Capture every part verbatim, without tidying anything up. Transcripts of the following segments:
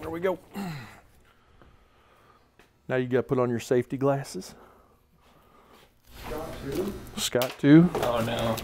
There we go. Now you got to put on your safety glasses. Scott two. Scott two. Oh no.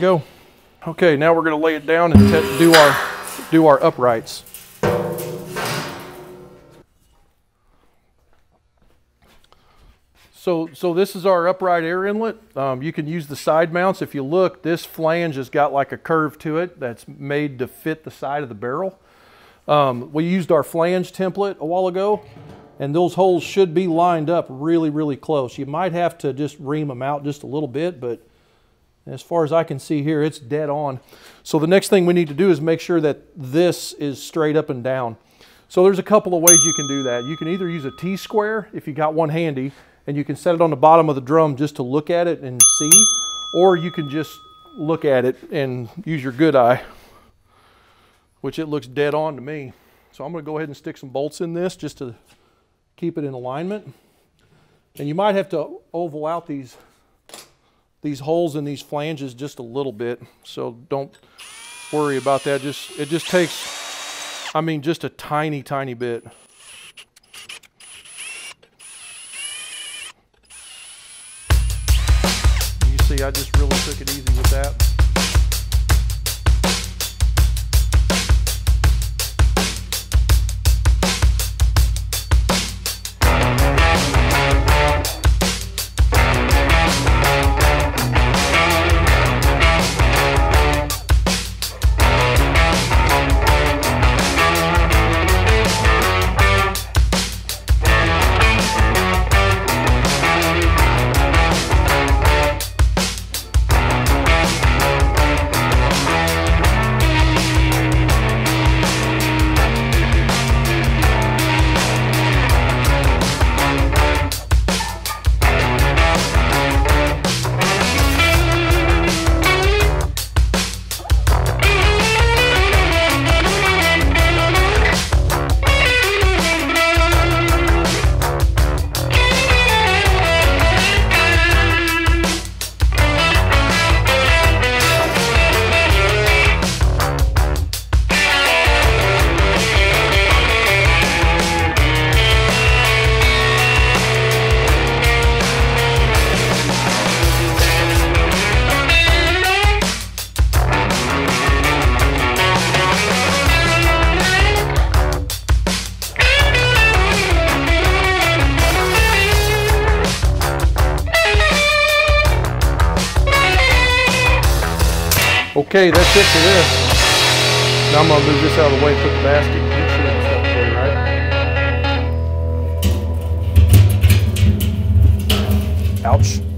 Go. Okay, now we're going to lay it down and do our do our uprights. So, so this is our upright air inlet. Um, you can use the side mounts. If you look, this flange has got like a curve to it that's made to fit the side of the barrel. Um, we used our flange template a while ago, and those holes should be lined up really, really close. You might have to just ream them out just a little bit, but as far as I can see here, it's dead on. So the next thing we need to do is make sure that this is straight up and down. So there's a couple of ways you can do that. You can either use a T-square, if you got one handy, and you can set it on the bottom of the drum just to look at it and see, or you can just look at it and use your good eye, which it looks dead on to me. So I'm going to go ahead and stick some bolts in this just to keep it in alignment. And you might have to oval out these these holes in these flanges just a little bit, so don't worry about that. Just it just takes, I mean, just a tiny, tiny bit. You see, I just really took it easy with that. Okay, that's it for this. Now I'm going to move this out of the way and put the basket and shit and stuff away, right? Ouch.